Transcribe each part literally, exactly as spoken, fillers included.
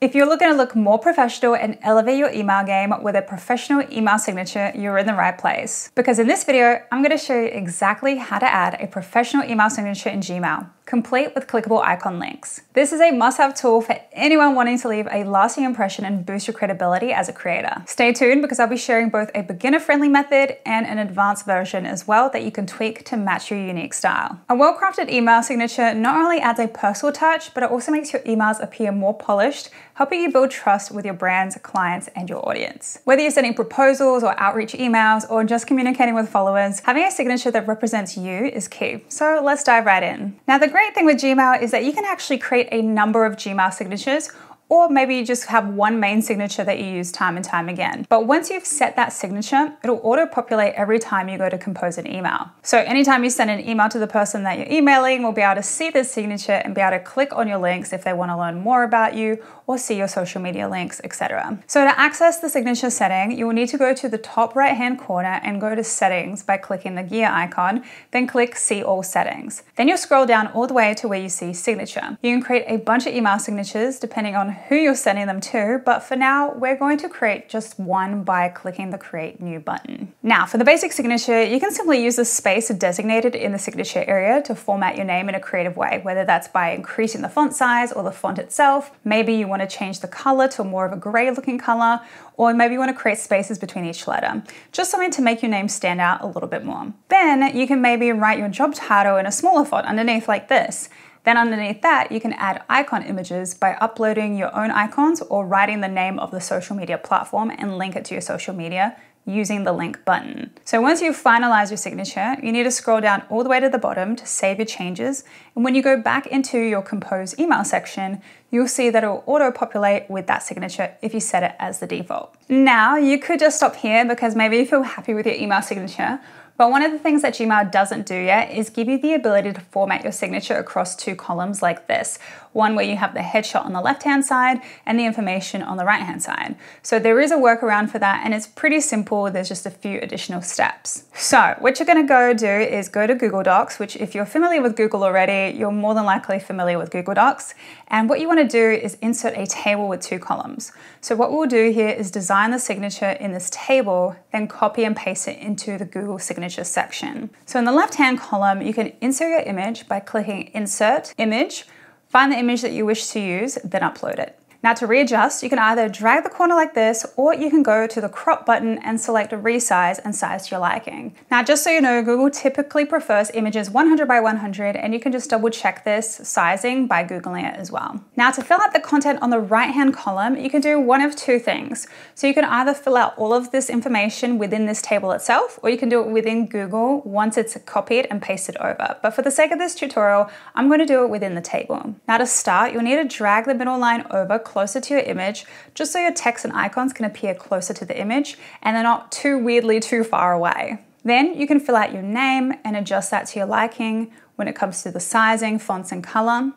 If you're looking to look more professional and elevate your email game with a professional email signature, you're in the right place. Because in this video, I'm going to show you exactly how to add a professional email signature in Gmail, complete with clickable icon links. This is a must-have tool for anyone wanting to leave a lasting impression and boost your credibility as a creator. Stay tuned because I'll be sharing both a beginner-friendly method and an advanced version as well that you can tweak to match your unique style. A well-crafted email signature not only adds a personal touch, but it also makes your emails appear more polished, helping you build trust with your brands, clients, and your audience. Whether you're sending proposals or outreach emails or just communicating with followers, having a signature that represents you is key. So let's dive right in. Now, the great thing with Gmail is that you can actually create a number of Gmail signatures, or maybe you just have one main signature that you use time and time again. But once you've set that signature, it'll auto-populate every time you go to compose an email. So anytime you send an email to the person that you're emailing, we'll be able to see this signature and be able to click on your links if they want to learn more about you or see your social media links, et cetera. So to access the signature setting, you will need to go to the top right-hand corner and go to settings by clicking the gear icon, then click see all settings. Then you'll scroll down all the way to where you see signature. You can create a bunch of email signatures depending on who you're sending them to, but for now, we're going to create just one by clicking the Create New button. Now, for the basic signature, you can simply use the space designated in the signature area to format your name in a creative way, whether that's by increasing the font size or the font itself. Maybe you want to change the color to more of a gray looking color, or maybe you want to create spaces between each letter. Just something to make your name stand out a little bit more. Then you can maybe write your job title in a smaller font underneath like this. Then underneath that, you can add icon images by uploading your own icons or writing the name of the social media platform and link it to your social media using the link button. So once you've finalized your signature, you need to scroll down all the way to the bottom to save your changes. And when you go back into your compose email section, you'll see that it will auto-populate with that signature if you set it as the default. Now, you could just stop here because maybe you feel happy with your email signature, but one of the things that Gmail doesn't do yet is give you the ability to format your signature across two columns like this. One where you have the headshot on the left-hand side and the information on the right-hand side. So there is a workaround for that and it's pretty simple. There's just a few additional steps. So what you're gonna go do is go to Google Docs, which if you're familiar with Google already, you're more than likely familiar with Google Docs. And what you wanna do is insert a table with two columns. So what we'll do here is design the signature in this table, then copy and paste it into the Google Signature section. So in the left-hand column, you can insert your image by clicking Insert, Image, find the image that you wish to use, then upload it. Now to readjust, you can either drag the corner like this, or you can go to the crop button and select resize and size to your liking. Now, just so you know, Google typically prefers images one hundred by one hundred, and you can just double check this sizing by Googling it as well. Now to fill out the content on the right-hand column, you can do one of two things. So you can either fill out all of this information within this table itself, or you can do it within Google once it's copied and pasted over. But for the sake of this tutorial, I'm gonna do it within the table. Now to start, you'll need to drag the middle line over closer to your image, just so your text and icons can appear closer to the image and they're not too weirdly too far away. Then you can fill out your name and adjust that to your liking when it comes to the sizing, fonts, and color.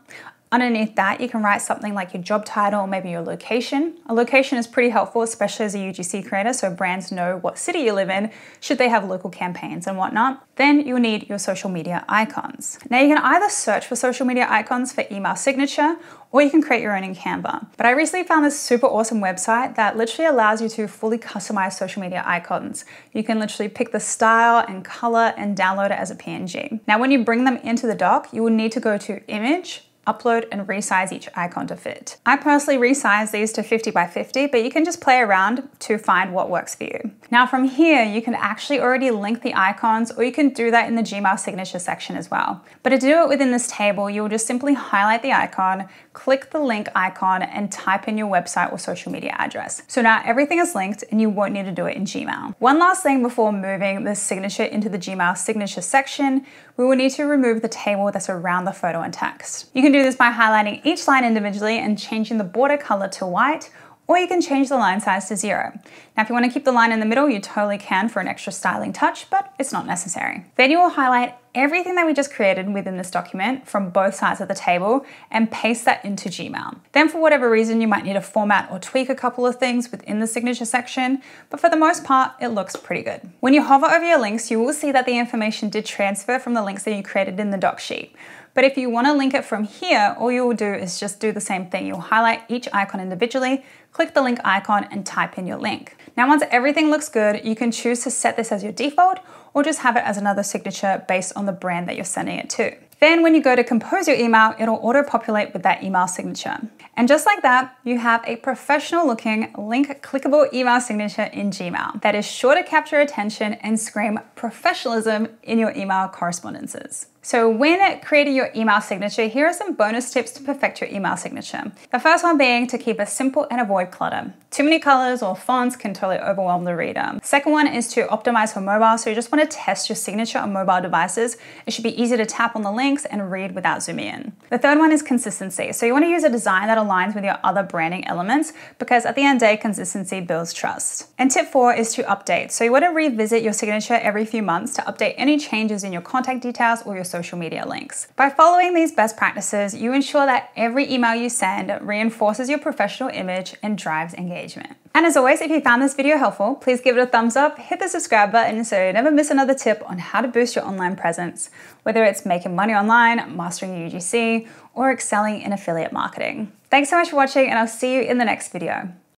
Underneath that, you can write something like your job title or maybe your location. A location is pretty helpful, especially as a U G C creator, so brands know what city you live in, should they have local campaigns and whatnot. Then you'll need your social media icons. Now you can either search for social media icons for email signature, or you can create your own in Canva. But I recently found this super awesome website that literally allows you to fully customize social media icons. You can literally pick the style and color and download it as a P N G. Now, when you bring them into the doc, you will need to go to Image, upload and resize each icon to fit. I personally resize these to fifty by fifty, but you can just play around to find what works for you. Now from here, you can actually already link the icons, or you can do that in the Gmail signature section as well. But to do it within this table, you'll just simply highlight the icon, click the link icon, and type in your website or social media address. So now everything is linked and you won't need to do it in Gmail. One last thing before moving this signature into the Gmail signature section, we will need to remove the table that's around the photo and text. You can do this by highlighting each line individually and changing the border color to white, or you can change the line size to zero. Now, if you want to keep the line in the middle, you totally can for an extra styling touch, but it's not necessary. Then you will highlight everything that we just created within this document from both sides of the table and paste that into Gmail. Then for whatever reason, you might need to format or tweak a couple of things within the signature section, but for the most part, it looks pretty good. When you hover over your links, you will see that the information did transfer from the links that you created in the doc sheet. But if you want to link it from here, all you'll do is just do the same thing. You'll highlight each icon individually, click the link icon and type in your link. Now, once everything looks good, you can choose to set this as your default or just have it as another signature based on the brand that you're sending it to. Then when you go to compose your email, it'll auto-populate with that email signature. And just like that, you have a professional looking link clickable email signature in Gmail that is sure to capture attention and scream professionalism in your email correspondences. So when creating your email signature, here are some bonus tips to perfect your email signature. The first one being to keep it simple and avoid clutter. Too many colors or fonts can totally overwhelm the reader. Second one is to optimize for mobile. So you just want to test your signature on mobile devices. It should be easy to tap on the links and read without zooming in. The third one is consistency. So you want to use a design that aligns with your other branding elements, because at the end of the day, consistency builds trust. And tip four is to update. So you want to revisit your signature every few months to update any changes in your contact details or your social media links. By following these best practices, you ensure that every email you send reinforces your professional image and drives engagement. And as always, if you found this video helpful, please give it a thumbs up, hit the subscribe button so you never miss another tip on how to boost your online presence, whether it's making money online, mastering your U G C, or excelling in affiliate marketing. Thanks so much for watching, and I'll see you in the next video.